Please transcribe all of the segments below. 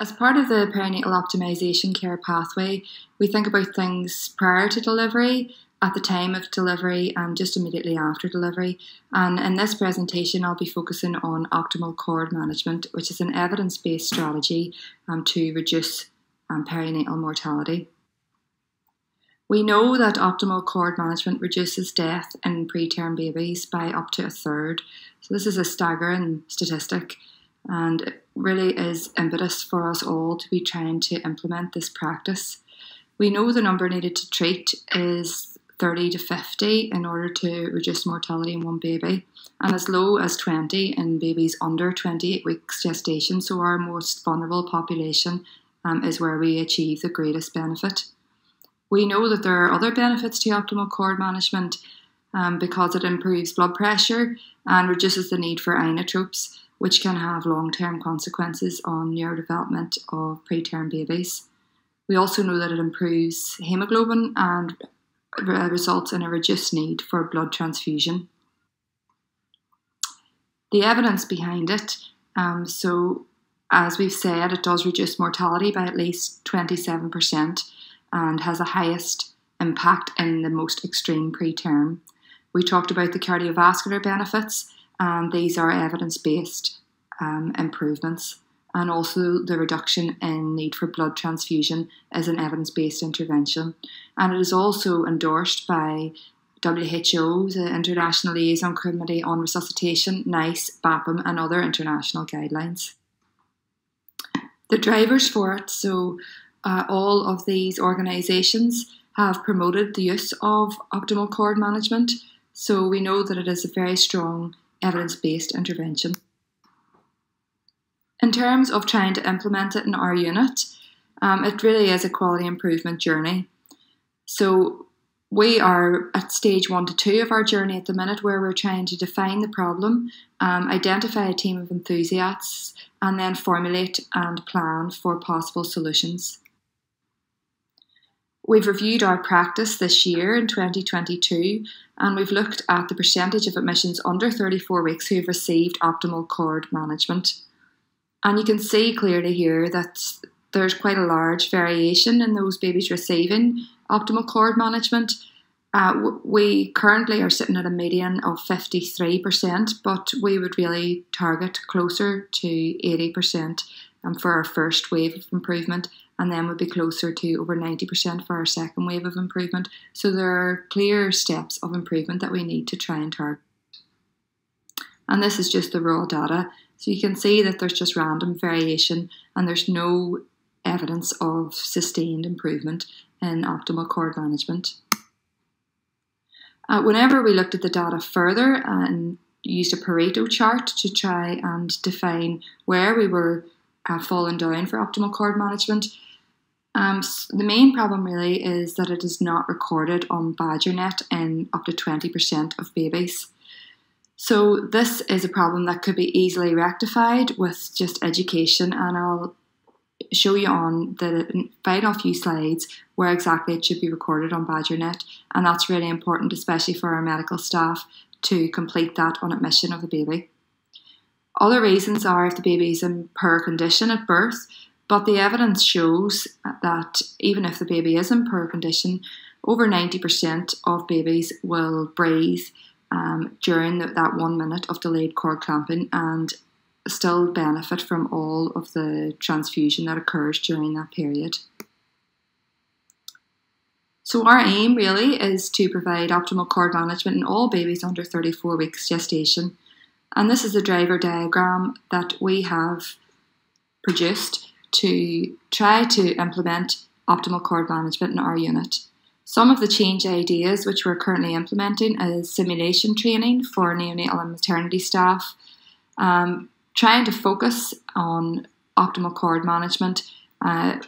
As part of the perinatal optimisation care pathway, we think about things prior to delivery, at the time of delivery, and just immediately after delivery. And in this presentation, I'll be focusing on optimal cord management, which is an evidence-based strategy to reduce perinatal mortality. We know that optimal cord management reduces death in preterm babies by up to 1/3. So this is a staggering statistic, and it really is impetus for us all to be trying to implement this practice. We know the number needed to treat is 30 to 50 in order to reduce mortality in one baby, and as low as 20 in babies under 28 weeks gestation, so our most vulnerable population is where we achieve the greatest benefit. We know that there are other benefits to optimal cord management because it improves blood pressure and reduces the need for inotropes, which can have long-term consequences on neurodevelopment of preterm babies. We also know that it improves hemoglobin and results in a reduced need for blood transfusion. The evidence behind it, so as we've said, it does reduce mortality by at least 27%. And has the highest impact in the most extreme preterm. We talked about the cardiovascular benefits, and these are evidence-based improvements. And also the reduction in need for blood transfusion is an evidence-based intervention. And it is also endorsed by WHO, the International Liaison Committee on Resuscitation, NICE, BAPM, and other international guidelines. The drivers for it, so all of these organisations have promoted the use of optimal cord management, so we know that it is a very strong evidence-based intervention. In terms of trying to implement it in our unit, it really is a quality improvement journey. So we are at stage 1 to 2 of our journey at the minute, where we're trying to define the problem, identify a team of enthusiasts, and then formulate and plan for possible solutions. We've reviewed our practice this year in 2022, and we've looked at the percentage of admissions under 34 weeks who have received optimal cord management. And you can see clearly here that there's quite a large variation in those babies receiving optimal cord management. We currently are sitting at a median of 53%, but we would really target closer to 80% for our first wave of improvement, and then would be closer to over 90% for our second wave of improvement. So there are clear steps of improvement that we need to try and target. And this is just the raw data. So you can see that there's just random variation, and there's no evidence of sustained improvement in optimal cord management. Whenever we looked at the data further and used a Pareto chart to try and define where we were falling down for optimal cord management, the main problem really is that it is not recorded on BadgerNet in up to 20% of babies. So this is a problem that could be easily rectified with just education, and I'll show you on the final few slides where exactly it should be recorded on BadgerNet, and that's really important, especially for our medical staff, to complete that on admission of the baby. Other reasons are if the baby is in poor condition at birth, but the evidence shows that even if the baby is in poor condition, over 90% of babies will breathe during that 1 minute of delayed cord clamping, and still benefit from all of the transfusion that occurs during that period. So our aim really is to provide optimal cord management in all babies under 34 weeks gestation. And this is the driver diagram that we have produced to try to implement optimal cord management in our unit. Some of the change ideas which we're currently implementing is simulation training for neonatal and maternity staff, trying to focus on optimal cord management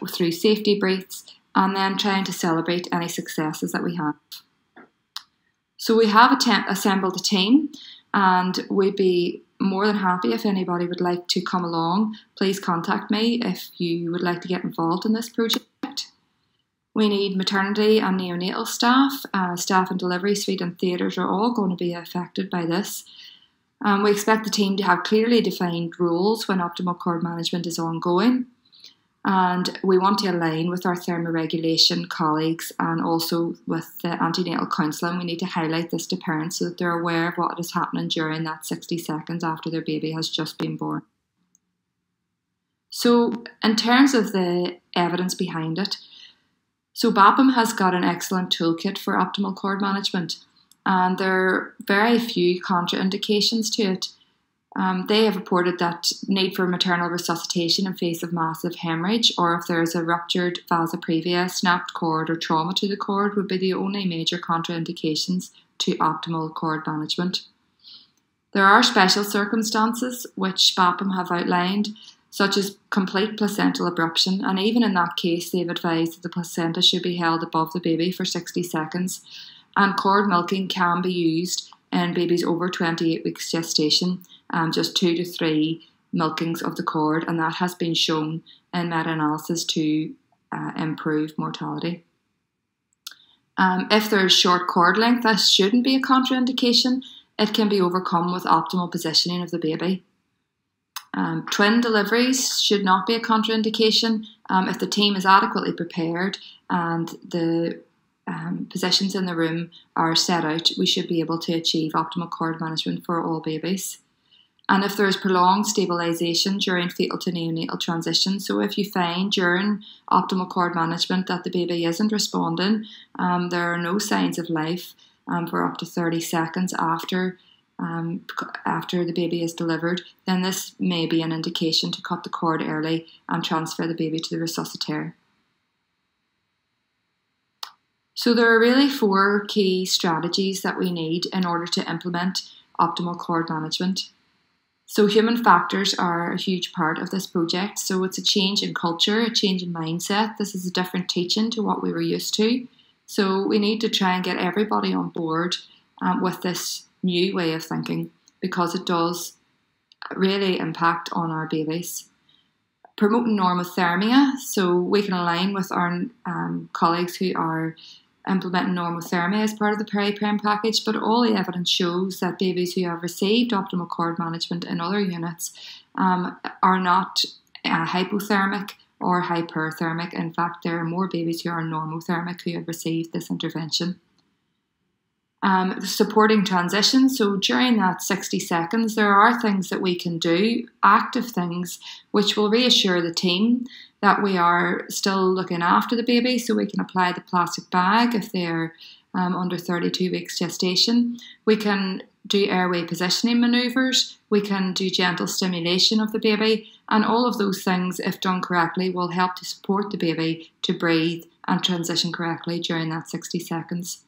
through safety briefs, and then trying to celebrate any successes that we have. So we have assembled a team, and we'd be more than happy if anybody would like to come along. Please contact me if you would like to get involved in this project. We need maternity and neonatal staff. Staff in delivery suite and theatres are all going to be affected by this. We expect the team to have clearly defined roles when optimal cord management is ongoing. And we want to align with our thermoregulation colleagues and also with the antenatal counselling. We need to highlight this to parents so that they're aware of what is happening during that 60 seconds after their baby has just been born. So in terms of the evidence behind it, so BAPM has got an excellent toolkit for optimal cord management, and there are very few contraindications to it. They have reported that need for maternal resuscitation in face of massive hemorrhage, or if there is a ruptured vasa previa, snapped cord, or trauma to the cord, would be the only major contraindications to optimal cord management. There are special circumstances which BAPM have outlined, such as complete placental abruption, and even in that case they've advised that the placenta should be held above the baby for 60 seconds, and cord milking can be used in babies over 28 weeks gestation, just 2 to 3 milkings of the cord, and that has been shown in meta-analysis to improve mortality. If there is short cord length, this shouldn't be a contraindication. It can be overcome with optimal positioning of the baby. Twin deliveries should not be a contraindication if the team is adequately prepared and the positions in the room are set out. We should be able to achieve optimal cord management for all babies. And if there is prolonged stabilisation during fetal to neonatal transition, so if you find during optimal cord management that the baby isn't responding, there are no signs of life for up to 30 seconds after the baby is delivered, then this may be an indication to cut the cord early and transfer the baby to the resuscitator. So there are really 4 key strategies that we need in order to implement optimal cord management. So human factors are a huge part of this project. So it's a change in culture, a change in mindset. This is a different teaching to what we were used to. So we need to try and get everybody on board with this new way of thinking, because it does really impact on our babies. Promoting normothermia, so we can align with our colleagues who are implementing normothermia as part of the periprem package, but all the evidence shows that babies who have received optimal cord management in other units are not hypothermic or hyperthermic. In fact, there are more babies who are normothermic who have received this intervention. Supporting transition, so during that 60 seconds there are things that we can do, active things, which will reassure the team that we are still looking after the baby. So we can apply the plastic bag if they're under 32 weeks gestation. We can do airway positioning manoeuvres, we can do gentle stimulation of the baby, and all of those things, if done correctly, will help to support the baby to breathe and transition correctly during that 60 seconds.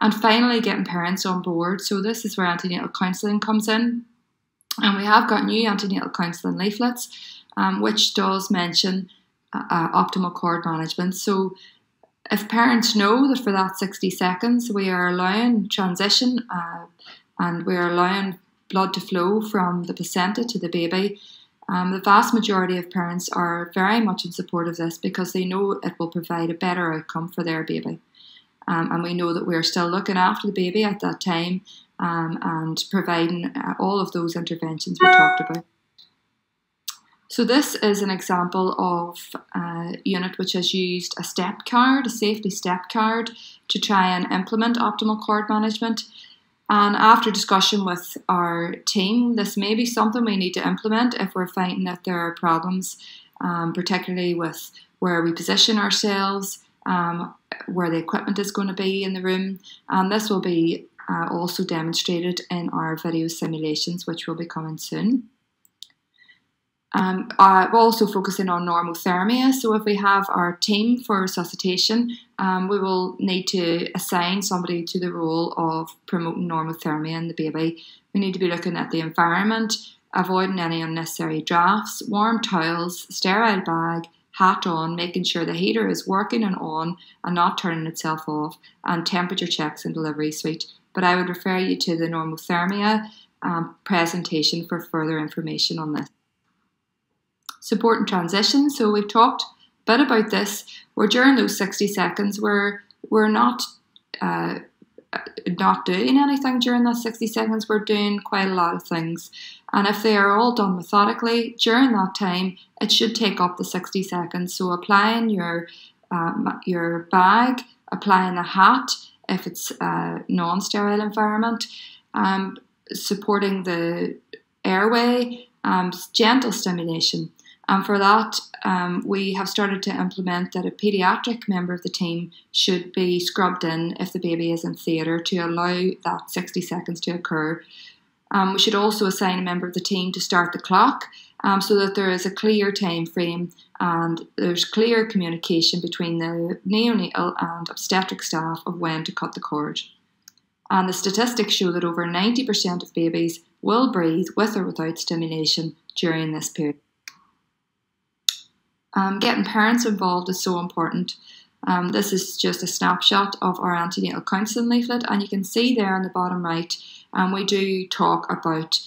And finally, getting parents on board. So this is where antenatal counselling comes in. And we have got new antenatal counselling leaflets, which does mention optimal cord management. So if parents know that for that 60 seconds, we are allowing transition and we are allowing blood to flow from the placenta to the baby, the vast majority of parents are very much in support of this because they know it will provide a better outcome for their baby. And we know that we're still looking after the baby at that time and providing all of those interventions we talked about. So this is an example of a unit which has used a step card, a safety step card, to try and implement optimal cord management. And after discussion with our team, this may be something we need to implement if we're finding that there are problems, particularly with where we position ourselves, where the equipment is going to be in the room, and this will be also demonstrated in our video simulations which will be coming soon. We're also focusing on normothermia, so if we have our team for resuscitation, we will need to assign somebody to the role of promoting normothermia in the baby. We need to be looking at the environment, avoiding any unnecessary drafts, warm towels, sterile bag, hat on, making sure the heater is working and on and not turning itself off, and temperature checks in delivery suite. But I would refer you to the normothermia presentation for further information on this. Support and transition. So we've talked a bit about this, where during those 60 seconds we're not doing anything during that 60 seconds. We're doing quite a lot of things and if they are all done methodically during that time, it should take up to 60 seconds. So applying your bag, applying a hat if it's a non-sterile environment, supporting the airway, gentle stimulation. And for that, we have started to implement that a paediatric member of the team should be scrubbed in if the baby is in theatre to allow that 60 seconds to occur. We should also assign a member of the team to start the clock so that there is a clear time frame and there's clear communication between the neonatal and obstetric staff of when to cut the cord. And the statistics show that over 90% of babies will breathe with or without stimulation during this period. Getting parents involved is so important. This is just a snapshot of our antenatal counselling leaflet, and you can see there on the bottom right, we do talk about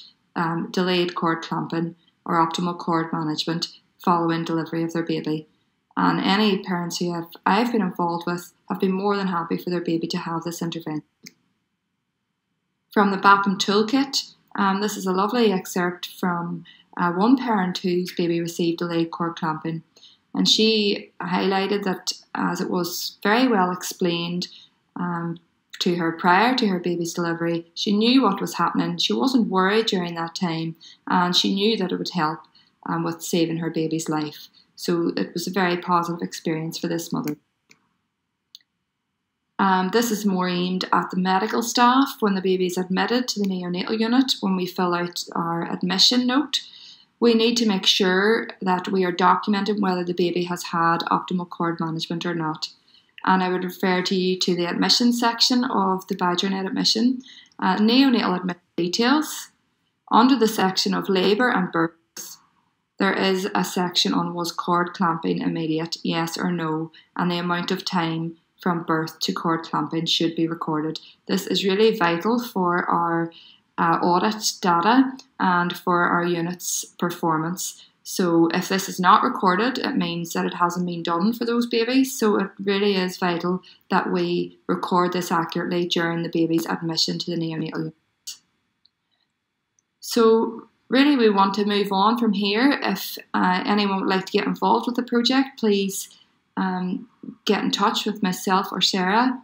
delayed cord clamping or optimal cord management following delivery of their baby. And any parents who I've been involved with have been more than happy for their baby to have this intervention. From the BAPM toolkit, this is a lovely excerpt from one parent whose baby received delayed cord clamping, and she highlighted that as it was very well explained to her prior to her baby's delivery, she knew what was happening, she wasn't worried during that time, and she knew that it would help with saving her baby's life. So it was a very positive experience for this mother. This is more aimed at the medical staff when the baby is admitted to the neonatal unit. When we fill out our admission note, we need to make sure that we are documenting whether the baby has had optimal cord management or not. And I would refer to you to the admission section of the BadgerNet admission, neonatal admission details. Under the section of labour and births, there is a section on was cord clamping immediate, yes or no, and the amount of time from birth to cord clamping should be recorded. This is really vital for our audit data and for our unit's performance. So if this is not recorded, it means that it hasn't been done for those babies. So it really is vital that we record this accurately during the baby's admission to the neonatal unit. So really we want to move on from here. If anyone would like to get involved with the project, please get in touch with myself or Sarah,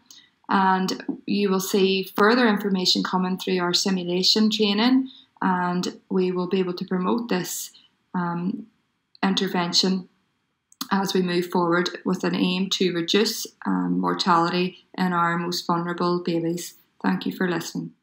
and you will see further information coming through our simulation training, and we will be able to promote this intervention as we move forward with an aim to reduce mortality in our most vulnerable babies. Thank you for listening.